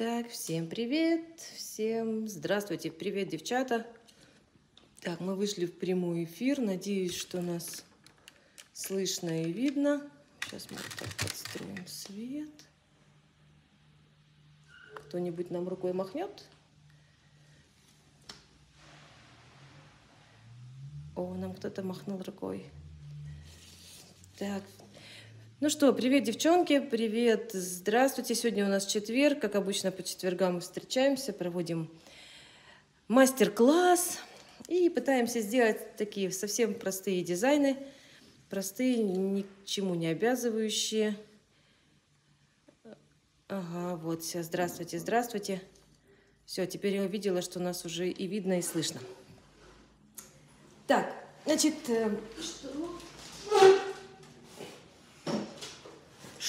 Так, всем привет, всем здравствуйте, привет, девчата. Так, мы вышли в прямой эфир, надеюсь, что нас слышно и видно. Сейчас мы вот так подстроим свет. Кто-нибудь нам рукой махнет? О, нам кто-то махнул рукой. Так. Ну что, привет, девчонки, привет, здравствуйте. Сегодня у нас четверг, как обычно по четвергам мы встречаемся, проводим мастер-класс и пытаемся сделать такие совсем простые дизайны, простые, ни к чему не обязывающие. Ага, вот, все, здравствуйте, здравствуйте. Все, теперь я увидела, что нас уже и видно, и слышно. Так, значит,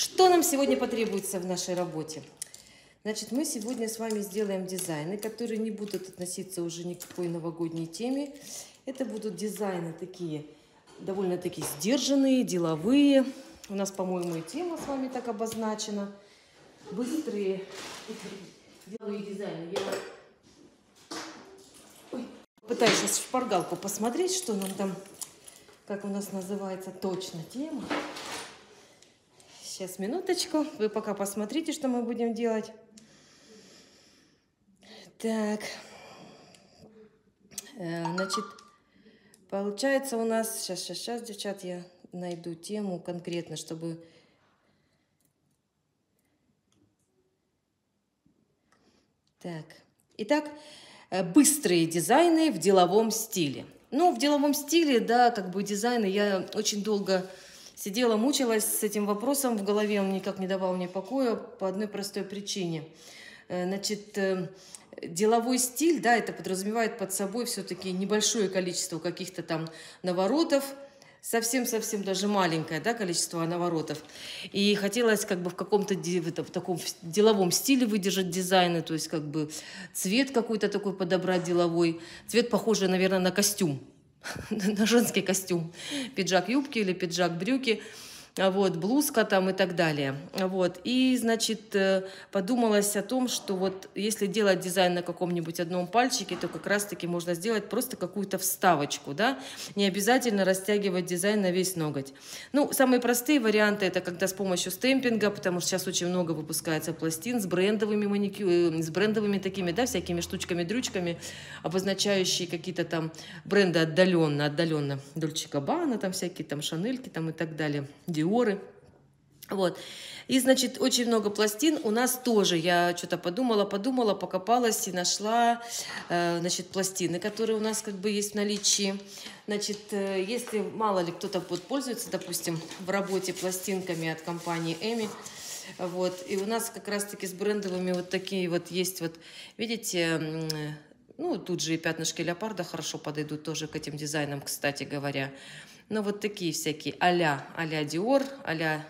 что нам сегодня потребуется в нашей работе? Значит, мы сегодня с вами сделаем дизайны, которые не будут относиться уже ни к какой новогодней теме. Это будут дизайны такие, довольно-таки сдержанные, деловые. У нас, по-моему, и тема с вами так обозначена. Быстрые деловые дизайны. Ой, пытаюсь сейчас в шпаргалку посмотреть, что нам там, как у нас называется точно тема. Сейчас, минуточку. Вы пока посмотрите, что мы будем делать. Так. Значит, получается у нас... Сейчас, девчат, я найду тему конкретно, чтобы... Так. Итак, быстрые дизайны в деловом стиле. Ну, в деловом стиле, да, как бы дизайны я очень долго... Сидела, мучилась с этим вопросом в голове, он никак не давал мне покоя по одной простой причине. Значит, деловой стиль, да, это подразумевает под собой все-таки небольшое количество каких-то там наворотов, совсем-совсем даже маленькое, да, количество наворотов. И хотелось как бы в каком-то в таком деловом стиле выдержать дизайны, то есть как бы цвет какой-то такой подобрать деловой, цвет похожий, наверное, на костюм. На женский костюм, пиджак юбки или пиджак брюки, вот, блузка там и так далее. Вот. И, значит, подумалось о том, что вот если делать дизайн на каком-нибудь одном пальчике, то как раз-таки можно сделать просто какую-то вставочку, да, не обязательно растягивать дизайн на весь ноготь. Ну, самые простые варианты это когда с помощью стемпинга, потому что сейчас очень много выпускается пластин с брендовыми маникюрами, с брендовыми такими, да, всякими штучками-дрючками, обозначающие какие-то там бренды отдаленно. Dolce Gabbana, там всякие там Шанельки там и так далее. Диоры. Вот. И, значит, очень много пластин у нас тоже. Я что-то подумала, покопалась и нашла, значит, пластины, которые у нас как бы есть в наличии. Значит, если мало ли кто-то будет пользоваться, допустим, в работе пластинками от компании EMI, вот, и у нас как раз-таки с брендовыми вот такие вот есть, вот, видите, ну, тут же и пятнышки леопарда хорошо подойдут тоже к этим дизайнам, кстати говоря. Ну, вот такие всякие а-ля Dior, а-ля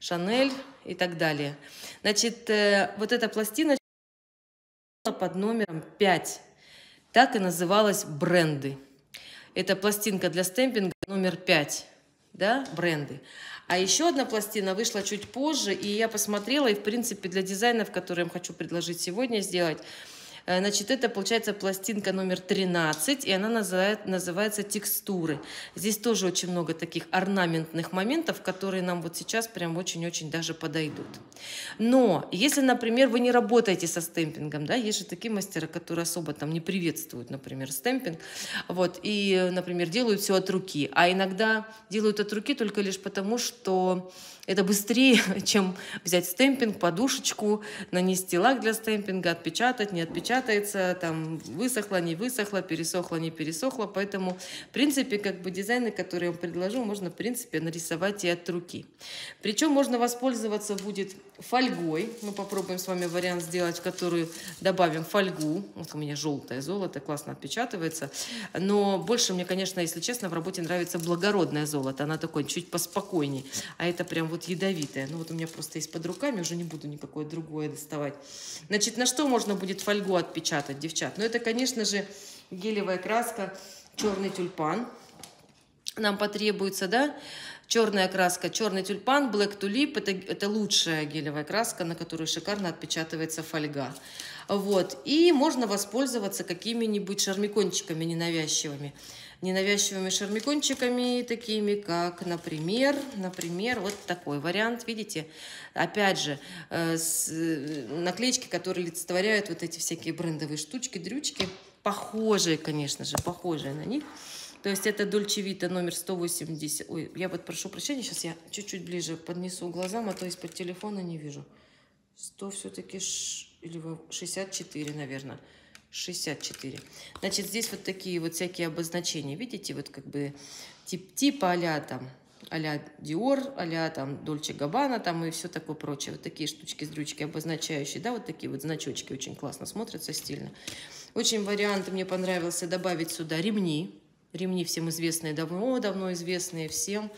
Chanel и так далее. Значит, вот эта пластина под номером 5. Так и называлась бренды. Это пластинка для стемпинга номер 5. Да, бренды. А еще одна пластина вышла чуть позже, и я посмотрела, и, в принципе, для дизайнов, которые я вам хочу предложить сегодня сделать, значит, это, получается, пластинка номер 13, и она называется «Текстуры». Здесь тоже очень много таких орнаментных моментов, которые нам вот сейчас прям очень-очень даже подойдут. Но если, например, вы не работаете со стемпингом, да, есть же такие мастера, которые особо там не приветствуют, например, стемпинг, вот, и, например, делают все от руки, а иногда делают от руки только лишь потому, что это быстрее, чем взять стемпинг, подушечку, нанести лак для стемпинга, отпечатать, не отпечатать, там высохло, не высохло, пересохло, не пересохло. Поэтому, в принципе, как бы дизайны, которые я вам предложу, можно, в принципе, нарисовать и от руки. Причем можно воспользоваться будет фольгой. Мы попробуем с вами вариант сделать, в который добавим фольгу. Вот у меня желтое золото, классно отпечатывается. Но больше мне, конечно, если честно, в работе нравится благородное золото. Она такое чуть поспокойней. А это прям вот ядовитое. Ну вот у меня просто есть под руками, уже не буду никакое другое доставать. Значит, на что можно будет фольгу отпечатать, девчат? Но это, конечно же, гелевая краска, черный тюльпан. Нам потребуется, да? Черная краска, черный тюльпан, Black Tulip, это лучшая гелевая краска, на которую шикарно отпечатывается фольга. Вот. И можно воспользоваться какими-нибудь шармикончиками ненавязчивыми. Ненавязчивыми шармикончиками, такими как, например, вот такой вариант, видите? Опять же, наклеечки, которые олицетворяют вот эти всякие брендовые штучки, дрючки, похожие, конечно же, похожие на них. То есть это Dolce Vita номер 180. Ой, я вот прошу прощения, сейчас я чуть-чуть ближе поднесу глазам, а то из-под телефона не вижу. 100 все-таки, или 64, наверное. 64. Значит, здесь вот такие вот всякие обозначения. Видите, вот как бы типа а-ля там, а-ля Dior, а-ля там Dolce Gabbana там и все такое прочее. Вот такие штучки-здрючки обозначающие, да, вот такие вот значочки очень классно смотрятся, стильно. Очень вариант мне понравился добавить сюда ремни. Ремни всем известные, давно известные всем.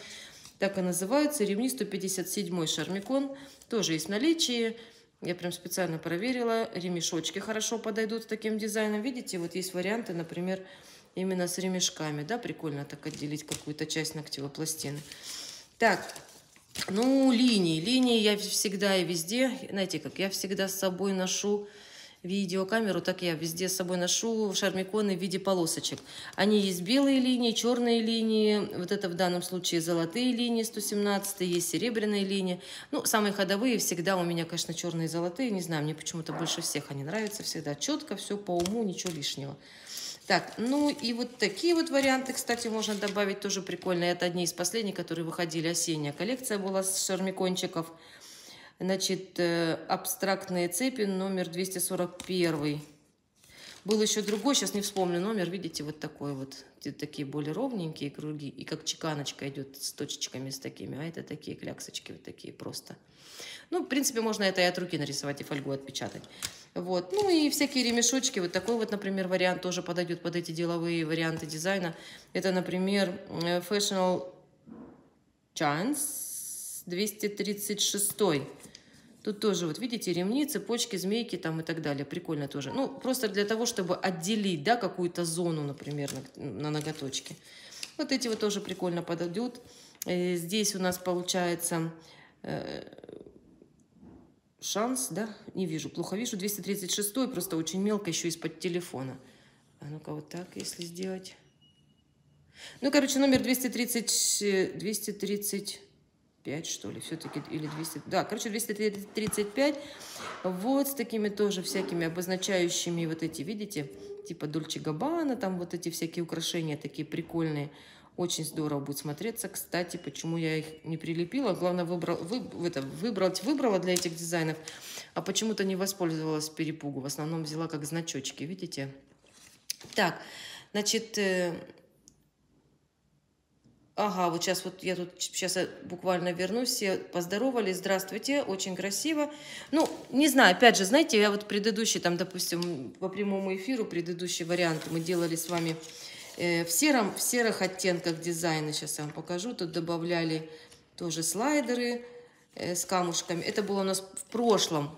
Так и называются. Ремни 157 Charmicon. Тоже есть в наличии. Я прям специально проверила. Ремешочки хорошо подойдут с таким дизайном. Видите, вот есть варианты, например, именно с ремешками. Да, прикольно так отделить какую-то часть ногтевой пластины. Так, ну, линии. Линии я всегда и везде. Знаете, как я всегда с собой ношу видеокамеру, так я везде с собой ношу шармиконы в виде полосочек. Они есть белые линии, черные линии, вот это в данном случае золотые линии 117, есть серебряные линии. Ну, самые ходовые всегда у меня, конечно, черные и золотые, не знаю, мне почему-то больше всех они нравятся всегда. Четко, все по уму, ничего лишнего. Так, ну и вот такие вот варианты, кстати, можно добавить, тоже прикольные. Это одни из последних, которые выходили, осенняя коллекция была с шармикончиков. Значит, абстрактные цепи номер 241. Был еще другой, сейчас не вспомню номер. Видите, вот такой вот. Такие более ровненькие круги. И как чеканочка идет с точечками, с такими. А это такие кляксочки, вот такие просто. Ну, в принципе, можно это и от руки нарисовать, и фольгу отпечатать. Вот. Ну и всякие ремешочки. Вот такой вот, например, вариант тоже подойдет под эти деловые варианты дизайна. Это, например, Fashionable Chance 236. Тут тоже, вот видите, ремни, цепочки, змейки там и так далее. Прикольно тоже. Ну, просто для того, чтобы отделить, да, какую-то зону, например, на ноготочке. Вот эти вот тоже прикольно подойдут. Здесь у нас получается шанс, да, не вижу, плохо вижу. 236, просто очень мелко, еще из-под телефона. А ну-ка вот так, если сделать. Ну, короче, номер 235, что ли, все-таки, или 200, да, короче, 235, вот с такими тоже всякими обозначающими вот эти, видите, типа Dolce Gabbana, там вот эти всякие украшения такие прикольные, очень здорово будет смотреться, кстати, почему я их не прилепила, главное, выбрала для этих дизайнов, а почему-то не воспользовалась перепугу, в основном взяла как значочки, видите, так, значит... Ага, вот сейчас вот я тут сейчас буквально вернусь, все поздоровались, здравствуйте, очень красиво. Ну, не знаю, опять же, знаете, я вот предыдущий, там, допустим, по прямому эфиру, предыдущий вариант мы делали с вами в серых оттенках дизайна, сейчас я вам покажу, тут добавляли тоже слайдеры с камушками, это было у нас в прошлый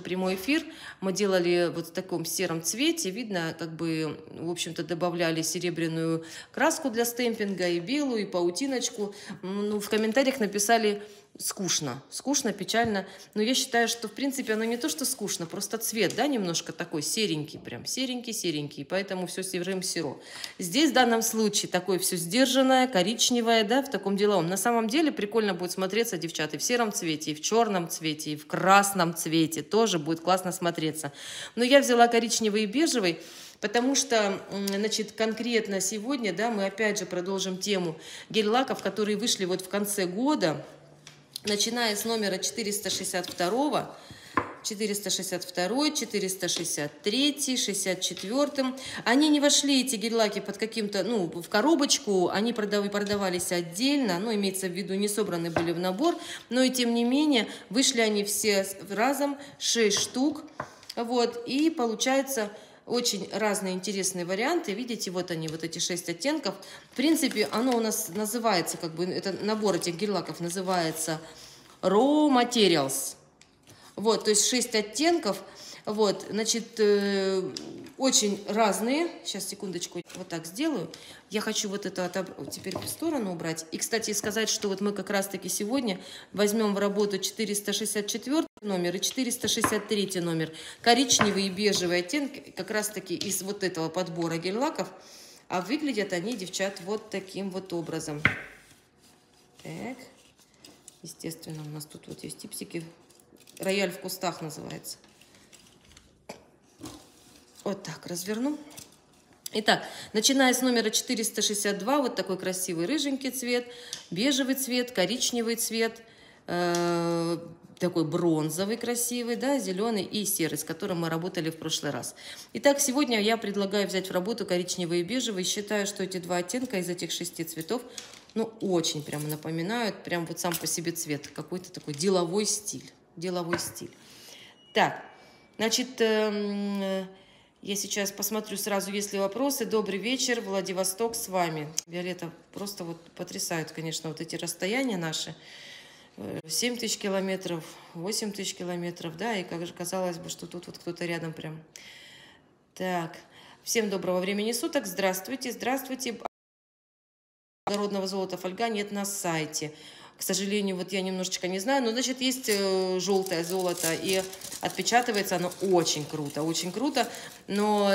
прямой эфир, мы делали вот в таком сером цвете, видно, как бы, в общем-то, добавляли серебряную краску для стемпинга, и белую, и паутиночку. Ну, в комментариях написали скучно, печально, но я считаю, что, в принципе, оно не то, что скучно, просто цвет, да, немножко такой серенький, прям серенький, поэтому все серым-серо. Здесь, в данном случае, такое все сдержанное, коричневое, да, в таком деловом. На самом деле, прикольно будет смотреться, девчата, в сером цвете, и в черном цвете, и в красном цвете, тоже будет классно смотреться. Но я взяла коричневый и бежевый, потому что, значит, конкретно сегодня, да, мы опять же продолжим тему гель-лаков, которые вышли вот в конце года, начиная с номера 462, 462, 463, 64. Они не вошли, эти гель-лаки, под каким-то, ну, в коробочку. Они продавались отдельно, ну, имеется в виду, не собраны были в набор. Но и тем не менее, вышли они все разом, 6 штук. Вот, и получается... Очень разные интересные варианты. Видите, вот они, вот эти 6 оттенков. В принципе, оно у нас называется, как бы, это набор этих гель-лаков называется Raw Materials. Вот, то есть 6 оттенков. Вот, значит, очень разные. Сейчас, секундочку, вот так сделаю. Я хочу вот это теперь в сторону убрать. И, кстати, сказать, что вот мы как раз-таки сегодня возьмем в работу 464 номер и 463 номер. Коричневые и бежевые оттенки как раз-таки из вот этого подбора гель-лаков. А выглядят они, девчат, вот таким вот образом. Так. Естественно, у нас тут вот есть типсики. Рояль в кустах называется. Вот так разверну. Итак, начиная с номера 462, вот такой красивый рыженький цвет, бежевый цвет, коричневый цвет, такой бронзовый красивый, да, зеленый и серый, с которым мы работали в прошлый раз. Итак, сегодня я предлагаю взять в работу коричневый и бежевый. Считаю, что эти два оттенка из этих 6 цветов, ну, очень прямо напоминают, прям вот сам по себе цвет, какой-то такой деловой стиль. Деловой стиль. Так, значит... Я сейчас посмотрю сразу, есть ли вопросы. Добрый вечер, Владивосток с вами. Виолетта, просто вот потрясают, конечно, вот эти расстояния наши. 7 тысяч километров, 8 тысяч километров, да, и как же казалось бы, что тут вот кто-то рядом прям. Так, всем доброго времени суток, здравствуйте, здравствуйте. Народного золота фольга нет на сайте. К сожалению, вот я немножечко не знаю, но, значит, есть желтое золото, и отпечатывается оно очень круто, но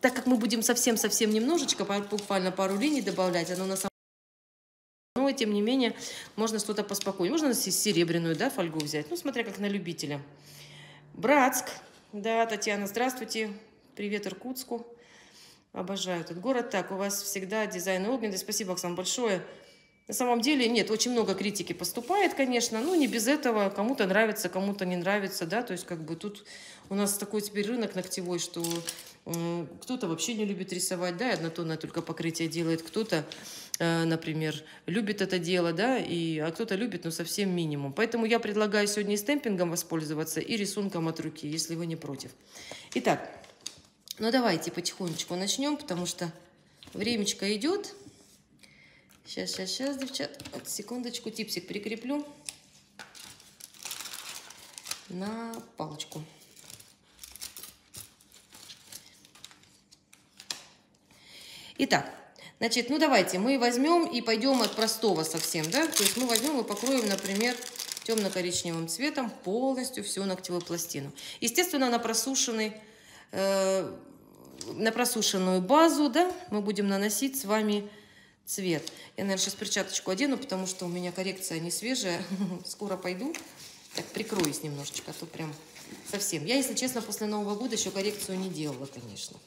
так как мы будем совсем-совсем немножечко, буквально пару линий добавлять, оно на самом деле, но, тем не менее, можно что-то поспокойнее, можно серебряную, да, фольгу взять, ну, смотря как на любителя. Братск, да, Татьяна, здравствуйте, привет Иркутску, обожаю этот город, так, у вас всегда дизайн и огненность, спасибо, Оксана, большое. На самом деле, нет, очень много критики поступает, конечно, но не без этого. Кому-то нравится, кому-то не нравится, да, то есть как бы тут у нас такой теперь рынок ногтевой, что кто-то вообще не любит рисовать, да, и однотонное только покрытие делает, кто-то, например, любит это дело, да, а кто-то любит, но совсем минимум. Поэтому я предлагаю сегодня и стемпингом воспользоваться, и рисунком от руки, если вы не против. Итак, ну давайте потихонечку начнем, потому что времечко идет. Сейчас, девчат, вот, секундочку, типсик прикреплю на палочку. Итак, значит, ну давайте мы возьмем и пойдем от простого совсем, да, то есть мы возьмем и покроем, например, темно-коричневым цветом полностью всю ногтевую пластину. Естественно, на просушенный, на просушенную базу, да, мы будем наносить с вами цвет. Я, наверное, сейчас перчаточку одену, потому что у меня коррекция не свежая. Скоро пойду. Так, прикроюсь немножечко, а то прям совсем. Я, если честно, после Нового года еще коррекцию не делала, конечно.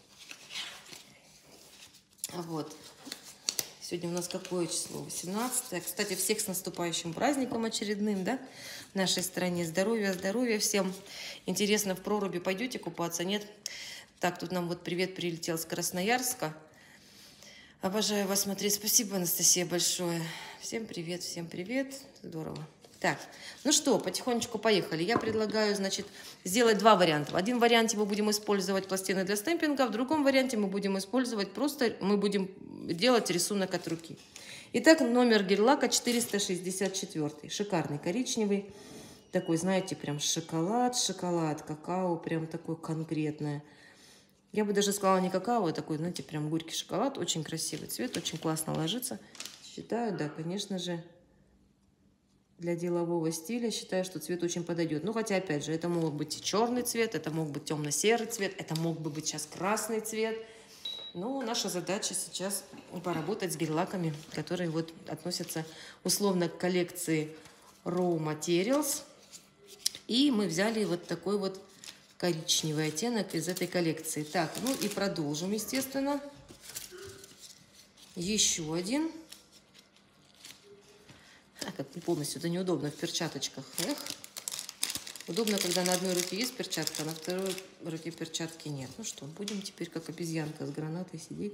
Вот. Сегодня у нас какое число? 18. Кстати, всех с наступающим праздником очередным, да? В нашей стране. Здоровья, здоровья всем. Интересно, в проруби пойдете купаться? Нет? Так, тут нам вот привет прилетел с Красноярска. Обожаю вас смотреть. Спасибо, Анастасия, большое. Всем привет, всем привет. Здорово. Так, ну что, потихонечку поехали. Я предлагаю, значит, сделать два варианта. В один варианте мы будем использовать пластины для стемпинга, в другом варианте мы будем использовать просто, мы будем делать рисунок от руки. Итак, номер гель-лака 464. Шикарный коричневый. Такой, знаете, прям шоколад, какао, прям такое конкретное. Я бы даже сказала не какао, а такой, знаете, прям горький шоколад. Очень красивый цвет, очень классно ложится. Считаю, да, конечно же, для делового стиля считаю, что цвет очень подойдет. Ну, хотя, опять же, это мог быть и черный цвет, это мог быть темно-серый цвет, это мог бы быть сейчас красный цвет. Но наша задача сейчас поработать с гель-лаками, которые вот относятся условно к коллекции Raw Materials. И мы взяли вот такой вот коричневый оттенок из этой коллекции. Так, ну и продолжим, естественно. Еще один. А, как полностью, да, неудобно в перчаточках. Эх. Удобно, когда на одной руке есть перчатка, а на второй руке перчатки нет. Ну что, будем теперь как обезьянка с гранатой сидеть.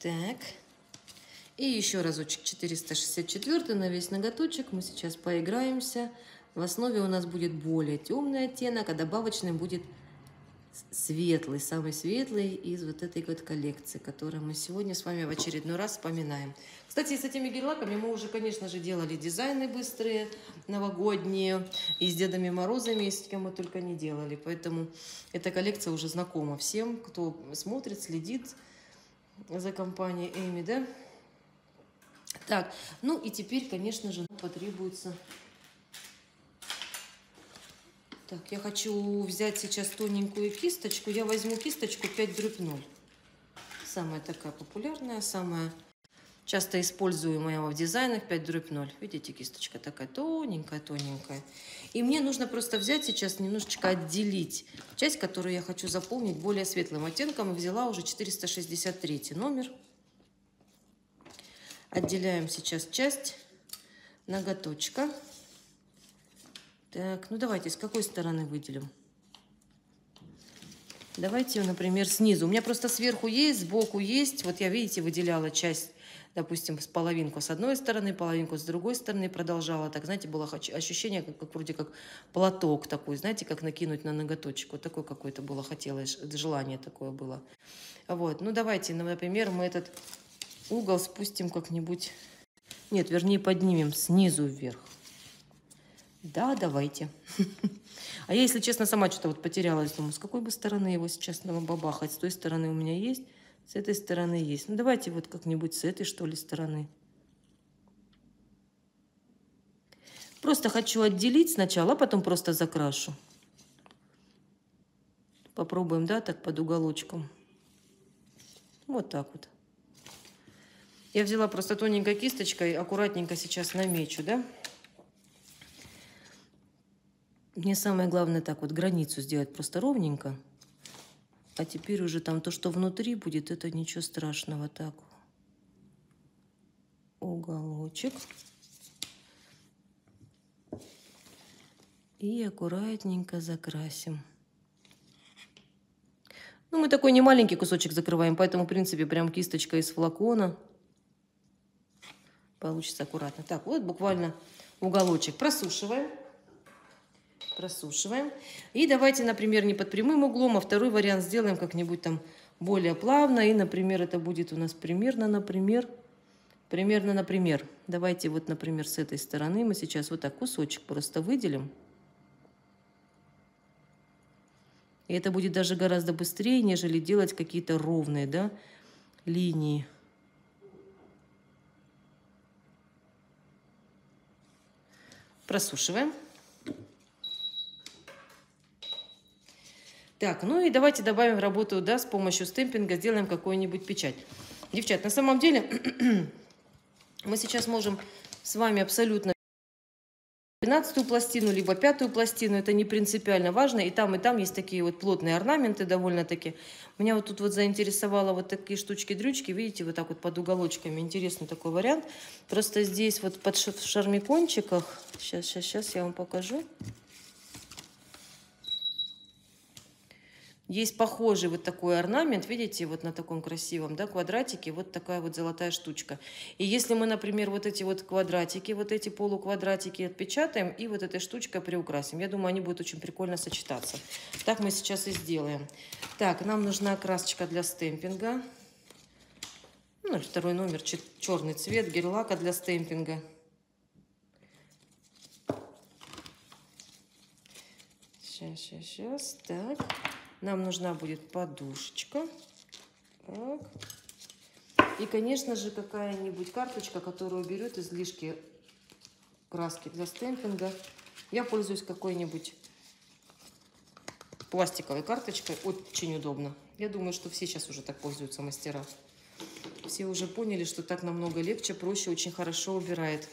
Так. И еще разочек 464 на весь ноготочек. Мы сейчас поиграемся. В основе у нас будет более темный оттенок, а добавочным будет светлый, самый светлый из вот этой вот коллекции, которую мы сегодня с вами в очередной раз вспоминаем. Кстати, с этими гель-лаками мы уже, конечно же, делали дизайны быстрые, новогодние, и с Дедами Морозами, и с кем мы только не делали. Поэтому эта коллекция уже знакома всем, кто смотрит, следит за компанией EMI, да? Так, ну и теперь, конечно же, потребуется... Так, я хочу взять сейчас тоненькую кисточку. Я возьму кисточку 5/0. Самая такая популярная, самая часто используемая в дизайнах 5/0. Видите, кисточка такая тоненькая-тоненькая. И мне нужно просто взять сейчас, немножечко отделить часть, которую я хочу заполнить более светлым оттенком. И взяла уже 463 номер. Отделяем сейчас часть ноготочка. Так, ну давайте, с какой стороны выделим? Давайте, например, снизу. У меня просто сверху есть, сбоку есть. Вот я, видите, выделяла часть, допустим, половинку с одной стороны, половинку с другой стороны, продолжала. Так, знаете, было ощущение, как вроде как платок такой, знаете, как накинуть на ноготочек. Вот такое какое-то было, хотелось, желание такое было. Вот, ну давайте, например, мы этот угол спустим как-нибудь. Нет, вернее, поднимем снизу вверх. Да, давайте. А я, если честно, сама что-то вот потерялась. Думаю, с какой бы стороны его сейчас нам бабахать? С той стороны у меня есть, с этой стороны есть. Ну, давайте вот как-нибудь с этой, что ли, стороны. Просто хочу отделить сначала, а потом просто закрашу. Попробуем, да, так под уголочком. Вот так вот. Я взяла просто тоненькой кисточкой, аккуратненько сейчас намечу, да? Мне самое главное так вот границу сделать просто ровненько. А теперь уже там то, что внутри будет, это ничего страшного. Так, уголочек. И аккуратненько закрасим. Ну, мы такой не маленький кусочек закрываем, поэтому, в принципе, прям кисточка из флакона. Получится аккуратно. Так, вот буквально уголочек просушиваем. Просушиваем. И давайте, например, не под прямым углом, а второй вариант сделаем как-нибудь там более плавно. И, например, это будет у нас примерно, например. Давайте вот, например, с этой стороны мы сейчас вот так кусочек просто выделим. И это будет даже гораздо быстрее, нежели делать какие-то ровные, да, линии. Просушиваем. Так, ну и давайте добавим в работу, да, с помощью стемпинга, сделаем какую-нибудь печать. Девчат, на самом деле мы сейчас можем с вами абсолютно 12-ю пластину, либо 5-ю пластину, это не принципиально важно. И там есть такие вот плотные орнаменты довольно-таки. Меня вот тут вот заинтересовало вот такие штучки-дрючки, видите, вот так вот под уголочками. Интересный такой вариант. Просто здесь вот под в шармикончиках, сейчас я вам покажу. Есть похожий вот такой орнамент, видите, вот на таком красивом, да, квадратике, вот такая вот золотая штучка. И если мы, например, вот эти вот квадратики, вот эти полуквадратики отпечатаем и вот этой штучкой приукрасим, я думаю, они будут очень прикольно сочетаться. Так мы сейчас и сделаем. Так, нам нужна красочка для стемпинга. 02 номер, черный цвет, гель-лака для стемпинга. Сейчас, так. Нам нужна будет подушечка. Так. И, конечно же, какая-нибудь карточка, которая берет излишки краски для стемпинга. Я пользуюсь какой-нибудь пластиковой карточкой. Очень удобно. Я думаю, что все сейчас уже так пользуются мастера. Все уже поняли, что так намного легче, проще, очень хорошо убирает.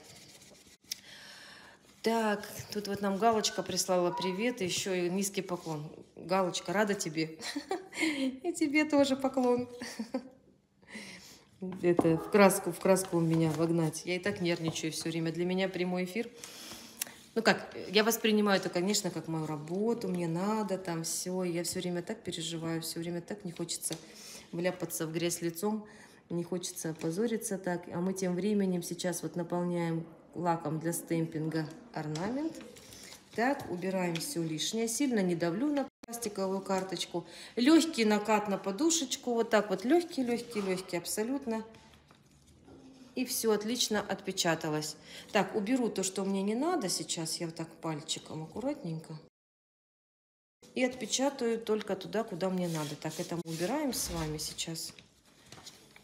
Так, тут вот нам Галочка прислала привет, еще и низкий поклон. Галочка, рада тебе. И тебе тоже поклон. Это в краску у меня вогнать. Я и так нервничаю все время. Для меня прямой эфир. Ну как, я воспринимаю это, конечно, как мою работу. Мне надо там все. Я все время так переживаю, все время так не хочется вляпаться в грязь лицом. Не хочется позориться так. А мы тем временем сейчас вот наполняем лаком для стемпинга орнамент. Так, убираем все лишнее. Сильно не давлю на Пластиковую карточку. Легкий накат на подушечку. Вот так вот легкий абсолютно. И все отлично отпечаталось. Так, уберу то, что мне не надо сейчас. Я вот так пальчиком аккуратненько. И отпечатаю только туда, куда мне надо. Так, это мы убираем с вами сейчас.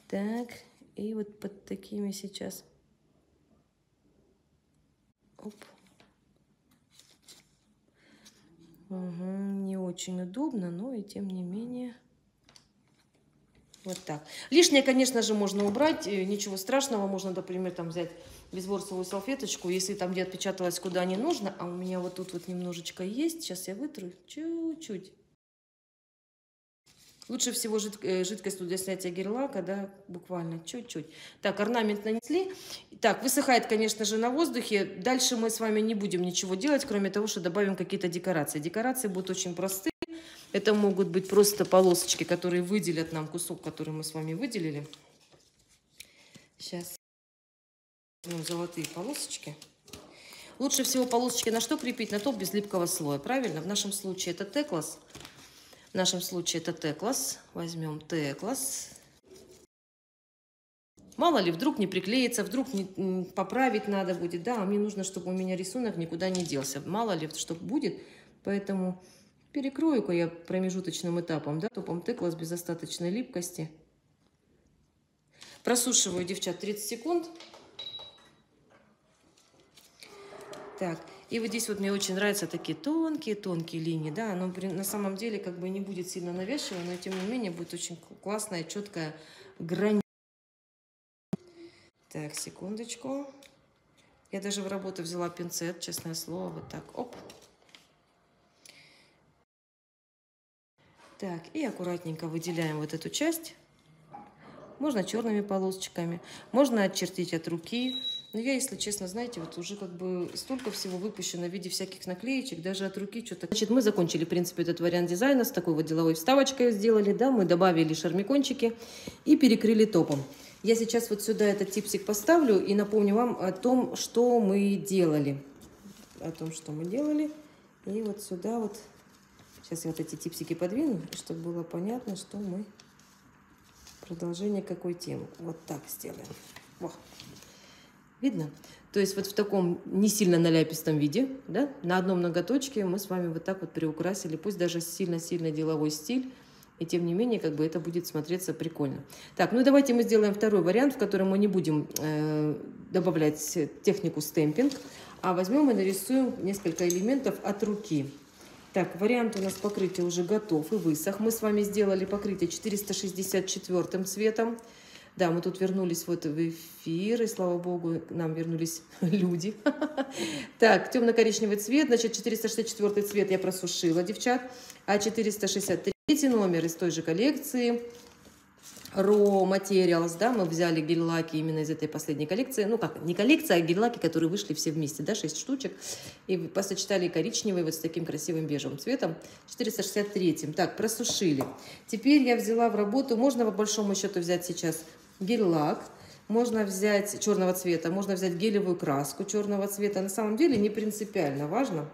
Так, и вот под такими сейчас. Оп. Угу, не очень удобно, но и тем не менее. Вот так. Лишнее, конечно же, можно убрать. Ничего страшного. Можно, например, там взять безворсовую салфеточку, если там где отпечаталось, куда не нужно. А у меня вот тут вот немножечко есть. Сейчас я вытру чуть-чуть. Лучше всего жидкость для снятия гель-лака, да, буквально чуть-чуть. Так, орнамент нанесли. Так, высыхает, конечно же, на воздухе. Дальше мы с вами не будем ничего делать, кроме того, что добавим какие-то декорации. Декорации будут очень простые. Это могут быть просто полосочки, которые выделят нам кусок, который мы с вами выделили. Сейчас возьмем золотые полосочки. Лучше всего полосочки на что крепить? На топ без липкого слоя, правильно? В нашем случае это текласс. В нашем случае это текласс. Возьмем текласс. Мало ли, вдруг не приклеится, вдруг не поправить надо будет. Да, мне нужно, чтобы у меня рисунок никуда не делся. Мало ли, что будет. Поэтому перекрою-ка я промежуточным этапом, да, топом текласс без остаточной липкости. Просушиваю, девчат, 30 секунд. Так. И вот здесь вот мне очень нравятся такие тонкие линии, да, оно на самом деле как бы не будет сильно навязчиво, но тем не менее будет очень классная, четкая граница. Так, секундочку. Я даже в работу взяла пинцет, честное слово, вот так, оп. Так, и аккуратненько выделяем вот эту часть. Можно черными полосочками, можно отчертить от руки. Но я, если честно, знаете, вот уже как бы столько всего выпущено в виде всяких наклеечек, даже от руки что-то. Значит, мы закончили, в принципе, этот вариант дизайна. С такой вот деловой вставочкой сделали, да, мы добавили шармикончики и перекрыли топом. Я сейчас вот сюда этот типсик поставлю и напомню вам о том, что мы делали. И вот сюда вот, сейчас я вот эти типсики подвину, чтобы было понятно, что мы продолжение какой темы. Вот так сделаем. Во. Видно? То есть вот в таком не сильно наляпистом виде, да, на одном многоточке мы с вами вот так вот приукрасили, пусть даже сильно-сильно деловой стиль, и тем не менее как бы это будет смотреться прикольно. Так, ну давайте мы сделаем второй вариант, в котором мы не будем добавлять технику стемпинг, а возьмем и нарисуем несколько элементов от руки. Так, вариант у нас покрытия уже готов и высох. Мы с вами сделали покрытие 464 цветом. Да, мы тут вернулись вот в эфир, и, слава богу, нам вернулись люди. Так, темно-коричневый цвет, значит, 464 цвет я просушила, девчат. А 463 номер из той же коллекции, Raw Materials, да, мы взяли гель-лаки именно из этой последней коллекции. Ну, как, не коллекция, а гель-лаки, которые вышли все вместе, да, 6 штучек. И посочетали коричневый вот с таким красивым бежевым цветом, 463. Так, просушили. Теперь я взяла в работу, можно по большому счету взять сейчас гель-лак, можно взять черного цвета, можно взять гелевую краску черного цвета. На самом деле не принципиально важно.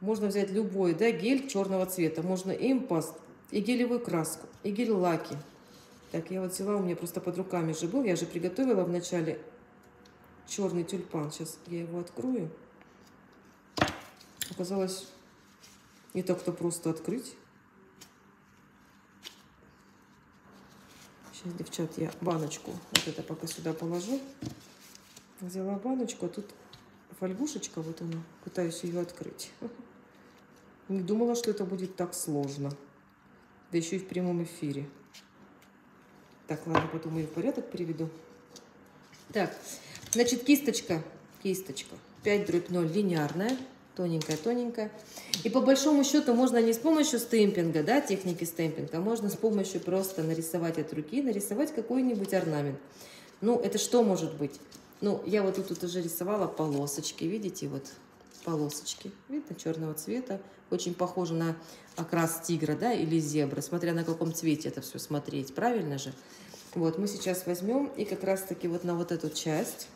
Можно взять любой, да, гель черного цвета. Можно импаст и гелевую краску, и гель-лаки. Так, я вот взяла, у меня просто под руками же был. Я же приготовила вначале черный тюльпан. Сейчас я его открою. Оказалось, не так-то просто открыть. Сейчас, девчат, я баночку вот это пока сюда положу. Взяла баночку, а тут фольгушечка, вот она, пытаюсь ее открыть. Не думала, что это будет так сложно. Да еще и в прямом эфире. Так, ладно, потом я в порядок приведу. Так, значит, кисточка 5/0 линейная, тоненькая. И по большому счету можно не с помощью стемпинга, да, техники стемпинга, можно с помощью просто нарисовать от руки, нарисовать какой-нибудь орнамент. Ну, это что может быть? Ну, я вот тут уже рисовала полосочки, видите, вот полосочки. Видно, черного цвета. Очень похоже на окрас тигра, да, или зебры, смотря на каком цвете это все смотреть, правильно же? Вот, мы сейчас возьмем и как раз-таки вот на вот эту часть.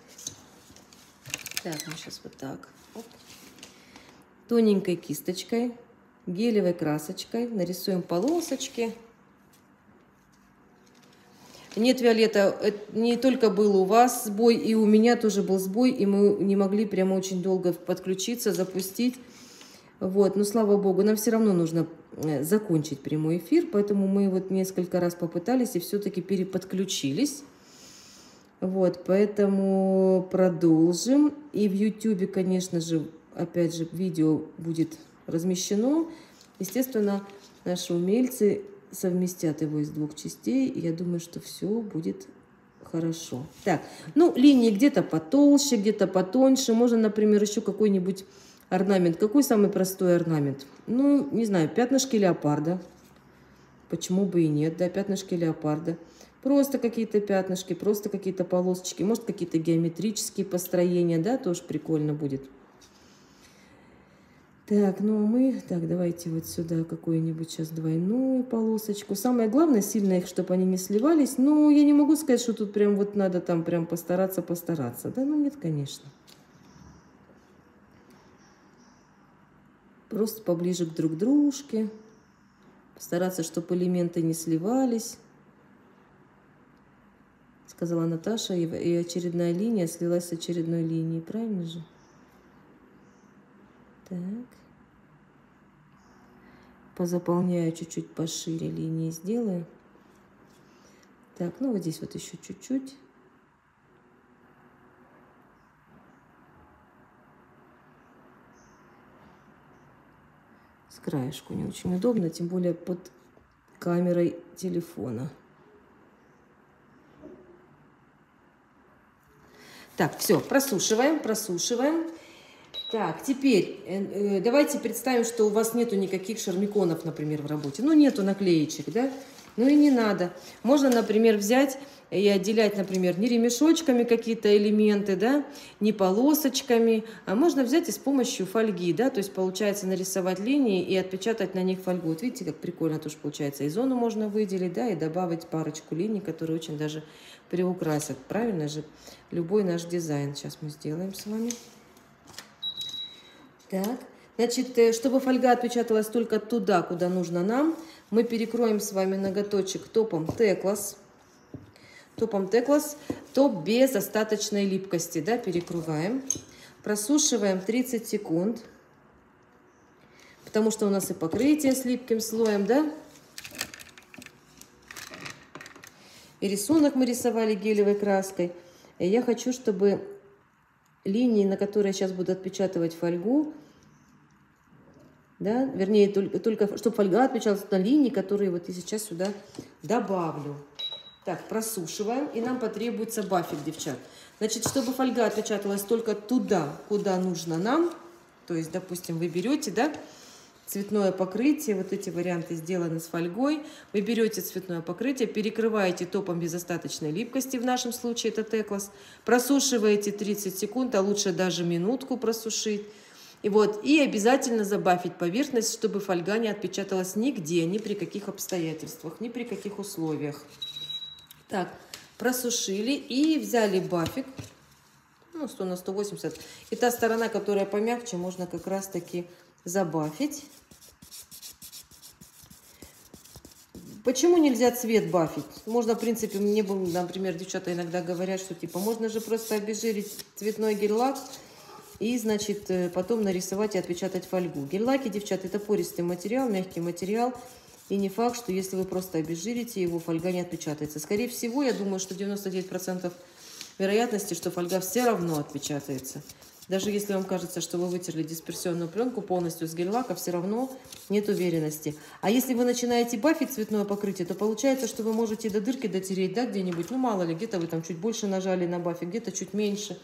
Так, мы сейчас вот так. Оп. Тоненькой кисточкой гелевой красочкой нарисуем полосочки. Нет, Виолетта, не только был у вас сбой, и у меня тоже был сбой, и мы не могли прямо очень долго подключиться, запустить. Вот, но слава богу, нам все равно нужно закончить прямой эфир, поэтому мы вот несколько раз попытались и все-таки переподключились. Вот, поэтому продолжим. И в YouTube, конечно же, опять же, видео будет размещено. Естественно, наши умельцы совместят его из двух частей. И я думаю, что все будет хорошо. Так, ну, линии где-то потолще, где-то потоньше. Можно, например, еще какой-нибудь орнамент. Какой самый простой орнамент? Ну, не знаю, пятнышки леопарда. Почему бы и нет, да, пятнышки леопарда. Просто какие-то пятнышки, просто какие-то полосочки. Может, какие-то геометрические построения, да, тоже прикольно будет. Так, ну а мы, так, давайте вот сюда какую-нибудь сейчас двойную полосочку. Самое главное, сильно их, чтобы они не сливались. Но я не могу сказать, что тут прям вот надо там прям постараться. Да, ну нет, конечно. Просто поближе к друг дружке. Постараться, чтобы элементы не сливались. Сказала Наташа, и очередная линия слилась с очередной линией. Правильно же? Так, позаполняю чуть-чуть пошире линии, сделаю. Так, ну вот здесь вот еще чуть-чуть. С краешку не очень удобно, тем более под камерой телефона. Так, все, просушиваем. Так, теперь давайте представим, что у вас нету никаких шармиконов, например, в работе. Ну, нету наклеечек, да? Ну и не надо. Можно, например, взять и отделять, например, не ремешочками какие-то элементы, да, не полосочками, а можно взять и с помощью фольги, да, то есть получается нарисовать линии и отпечатать на них фольгу. Вот видите, как прикольно тоже получается. И зону можно выделить, да, и добавить парочку линий, которые очень даже приукрасят. Правильно же? Любой наш дизайн. Сейчас мы сделаем с вами. Так, значит, чтобы фольга отпечаталась только туда, куда нужно нам, мы перекроем с вами ноготочек топом Теклас, топ без остаточной липкости, да, перекрываем, просушиваем 30 секунд, потому что у нас и покрытие с липким слоем, да, и рисунок мы рисовали гелевой краской, и я хочу, чтобы линии, на которые я сейчас буду отпечатывать фольгу, да, вернее, только чтобы фольга отпечаталась на линии, которые вот я сейчас сюда добавлю. Так, просушиваем, и нам потребуется бафик, девчат. Значит, чтобы фольга отпечаталась только туда, куда нужно нам, то есть, допустим, вы берете, да, цветное покрытие, вот эти варианты сделаны с фольгой, вы берете цветное покрытие, перекрываете топом без остаточной липкости, в нашем случае это Теклас, просушиваете 30 секунд, а лучше даже минутку просушить, и вот, и обязательно забафить поверхность, чтобы фольга не отпечаталась нигде, ни при каких обстоятельствах, ни при каких условиях. Так, просушили и взяли бафик, ну, 100 на 180, и та сторона, которая помягче, можно как раз таки забафить. Почему нельзя цвет бафить? Можно, в принципе, мне бы, например, девчата иногда говорят, что типа можно же просто обезжирить цветной гель-лак и, значит, потом нарисовать и отпечатать фольгу. Гель-лаки, девчата, это пористый материал, мягкий материал. И не факт, что если вы просто обезжирите его, фольга не отпечатается. Скорее всего, я думаю, что 99% вероятности, что фольга все равно отпечатается. Даже если вам кажется, что вы вытерли дисперсионную пленку полностью с гель-лака, все равно нет уверенности. А если вы начинаете бафить цветное покрытие, то получается, что вы можете до дырки дотереть, да, где-нибудь, ну мало ли, где-то вы там чуть больше нажали на бафик, где-то чуть меньше.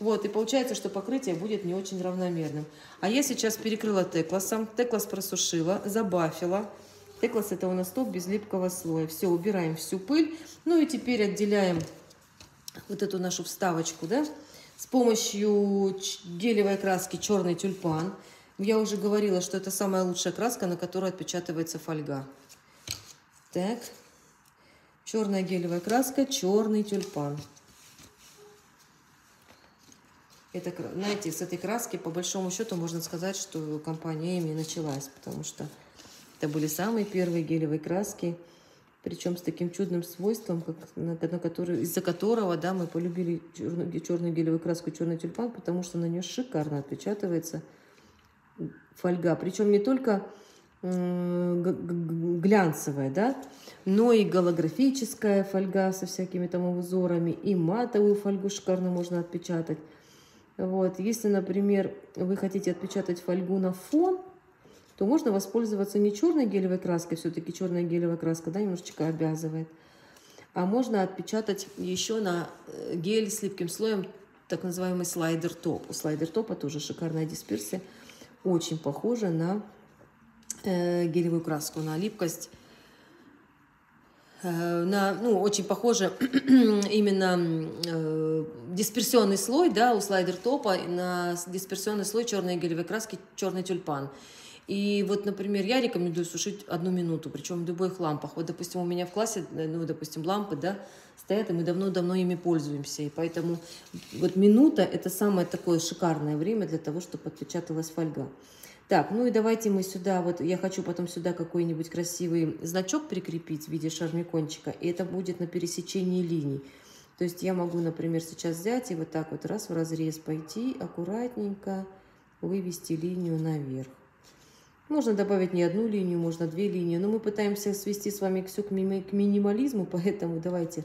Вот, и получается, что покрытие будет не очень равномерным. А я сейчас перекрыла Текласом, Теклас просушила, забафила. Теклас — это у нас топ без липкого слоя. Все, убираем всю пыль. Ну и теперь отделяем вот эту нашу вставочку, да, с помощью гелевой краски черный тюльпан. Я уже говорила, что это самая лучшая краска, на которой отпечатывается фольга. Так, черная гелевая краска, черный тюльпан. Это, знаете, с этой краски, по большому счету, можно сказать, что компания EMI началась, потому что это были самые первые гелевые краски, причем с таким чудным свойством, как, из-за которого, да, мы полюбили черную гелевую краску «Черный тюльпан», потому что на нее шикарно отпечатывается фольга. Причем не только глянцевая, да, но и голографическая фольга со всякими там узорами, и матовую фольгу шикарно можно отпечатать. Вот. Если, например, вы хотите отпечатать фольгу на фон, то можно воспользоваться не черной гелевой краской, все-таки черная гелевая краска, да, немножечко обязывает, а можно отпечатать еще на гель с липким слоем, так называемый слайдер-топ. У слайдер-топа тоже шикарная дисперсия, очень похожа на гелевую краску, на липкость, ну, очень похоже именно дисперсионный слой, да, у слайдер-топа на дисперсионный слой черной гелевой краски «Черный тюльпан». И вот, например, я рекомендую сушить 1 минуту, причем в любых лампах. Вот, допустим, у меня в классе, ну, допустим, лампы, да, стоят, и мы давно-давно ими пользуемся. И поэтому вот 1 минута – это самое такое шикарное время для того, чтобы отпечаталась фольга. Так, ну и давайте мы сюда, вот я хочу потом сюда какой-нибудь красивый значок прикрепить в виде шармикончика, и это будет на пересечении линий. То есть я могу, например, сейчас взять и вот так вот раз в разрез пойти, аккуратненько вывести линию наверх. Можно добавить не 1 линию, можно 2 линии, но мы пытаемся свести с вами все к минимализму, поэтому давайте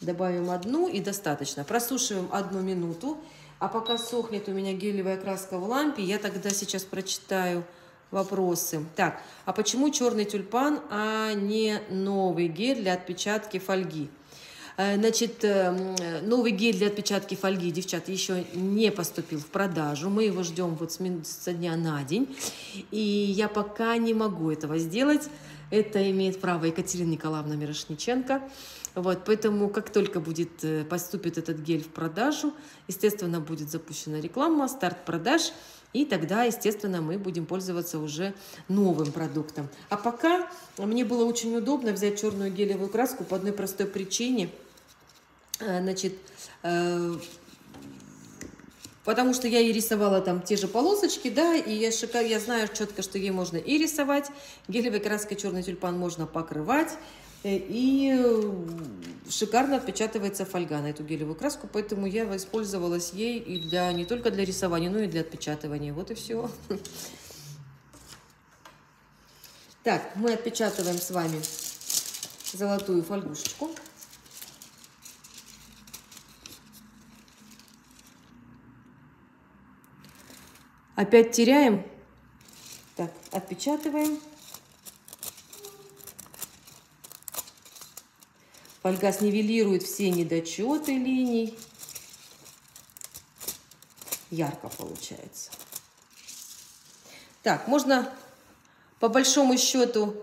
добавим 1 и достаточно. Просушиваем 1 минуту, а пока сохнет у меня гелевая краска в лампе, я тогда сейчас прочитаю вопросы. Так, а почему черный тюльпан, а не новый гель для отпечатки фольги? Значит, новый гель для отпечатки фольги, девчата, еще не поступил в продажу. Мы его ждем вот со дня на день. И я пока не могу этого сделать. Это имеет право Екатерина Николаевна Мирошниченко. Вот, поэтому, как только поступит этот гель в продажу, естественно, будет запущена реклама, старт продаж. И тогда, естественно, мы будем пользоваться уже новым продуктом. А пока мне было очень удобно взять черную гелевую краску по одной простой причине. Значит, потому что я ей рисовала там те же полосочки, да, и я знаю четко, что ей можно и рисовать. Гелевой краской черный тюльпан можно покрывать. И шикарно отпечатывается фольга на эту гелевую краску, поэтому я воспользовалась ей и не только для рисования, но и для отпечатывания. Вот и все. Так, мы отпечатываем с вами золотую фольгушечку. Опять теряем. Так, отпечатываем. Фольга снивелирует все недочеты линий. Ярко получается. Так, можно по большому счету,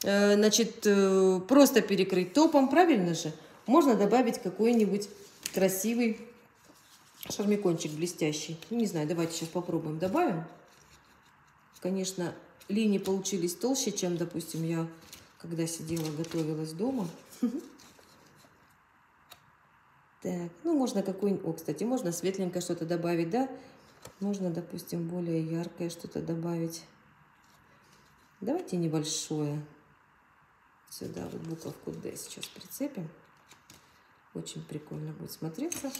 значит, просто перекрыть топом, правильно же? Можно добавить какой-нибудь красивый шармикончик блестящий. Не знаю, давайте сейчас попробуем, добавим. Конечно, линии получились толще, чем, допустим, я когда сидела, готовилась дома. Так, ну можно какой-нибудь, кстати, можно светленькое что-то добавить, да? Можно, допустим, более яркое что-то добавить. Давайте небольшое. Сюда вот буковку D сейчас прицепим. Очень прикольно будет смотреться.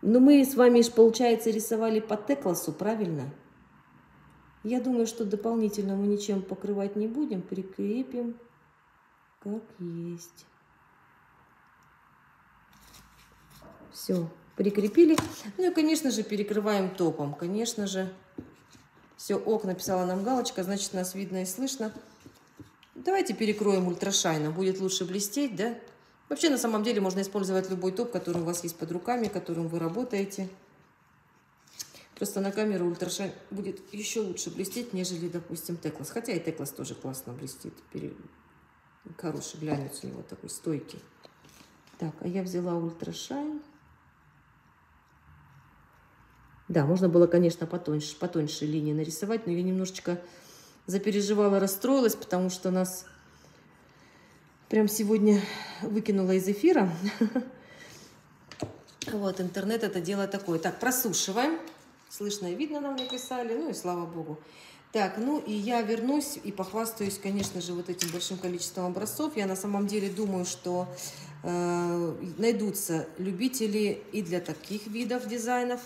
Но мы с вами, получается, рисовали по Т-классу, правильно? Я думаю, что дополнительно мы ничем покрывать не будем, прикрепим. Как есть. Все, прикрепили. Ну и, конечно же, перекрываем топом. Конечно же, все, ок, написала нам галочка, значит, нас видно и слышно. Давайте перекроем ультрашайном, будет лучше блестеть, да? Вообще, на самом деле, можно использовать любой топ, который у вас есть под руками, которым вы работаете. Просто на камеру ультрашайн будет еще лучше блестеть, нежели, допустим, Т-класс. Хотя и Т-класс тоже классно блестит. Хороший глянец у него такой стойкий. Так, а я взяла ультрашайн. Да, можно было, конечно, потоньше линии нарисовать, но я немножечко запереживала, расстроилась, потому что нас Прям сегодня выкинула из эфира. Вот, интернет это дело такое. Так, просушиваем. Слышно и видно, нам написали. Ну и слава богу. Так, ну и я вернусь и похвастаюсь, конечно же, вот этим большим количеством образцов. Я на самом деле думаю, что найдутся любители и для таких видов дизайнов.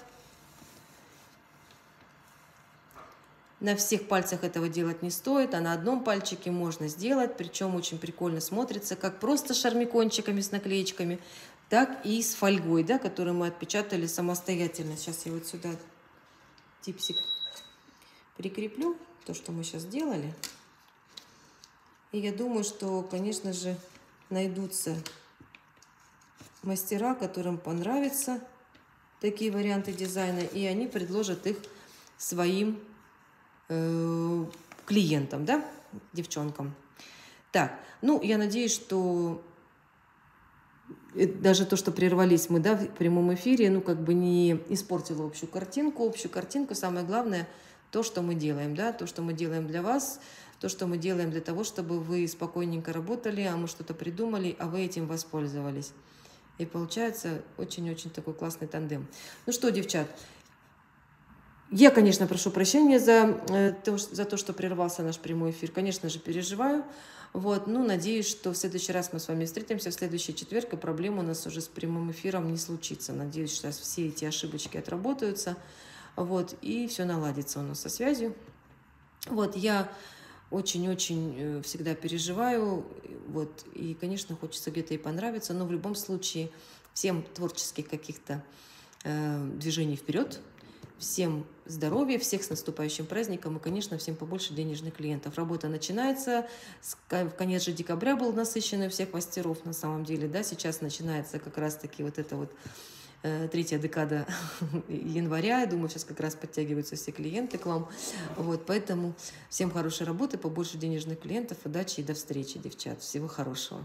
На всех пальцах этого делать не стоит, а на одном пальчике можно сделать, причем очень прикольно смотрится, как просто с шармикончиками, с наклеечками, так и с фольгой, да, которую мы отпечатали самостоятельно. Сейчас я вот сюда типсик прикреплю, то, что мы сейчас делали. И я думаю, что, конечно же, найдутся мастера, которым понравятся такие варианты дизайна, и они предложат их своим клиентам, да, девчонкам. Так, ну, я надеюсь, что даже то, что прервались мы, да, в прямом эфире, ну, как бы не испортило общую картинку. Общую картинку, самое главное, то, что мы делаем, да, то, что мы делаем для вас, то, что мы делаем для того, чтобы вы спокойненько работали, а мы что-то придумали, а вы этим воспользовались. И получается очень-очень такой классный тандем. Ну что, девчат, я, конечно, прошу прощения за то, что прервался наш прямой эфир. Конечно же, переживаю. Вот, ну, надеюсь, что в следующий раз мы с вами встретимся, в следующий четверг, и проблем у нас уже с прямым эфиром не случится. Надеюсь, что сейчас все эти ошибочки отработаются, вот, и все наладится у нас со связью. Вот, я очень-очень всегда переживаю, вот, и, конечно, хочется где-то и понравиться, но в любом случае всем творческих каких-то движений вперед. Всем здоровья, всех с наступающим праздником и, конечно, всем побольше денежных клиентов. Работа начинается, конец же декабря был насыщенный у всех мастеров на самом деле, да, сейчас начинается как раз-таки вот эта вот третья декада января, я думаю, сейчас как раз подтягиваются все клиенты к вам, вот, поэтому всем хорошей работы, побольше денежных клиентов, удачи и до встречи, девчат, всего хорошего.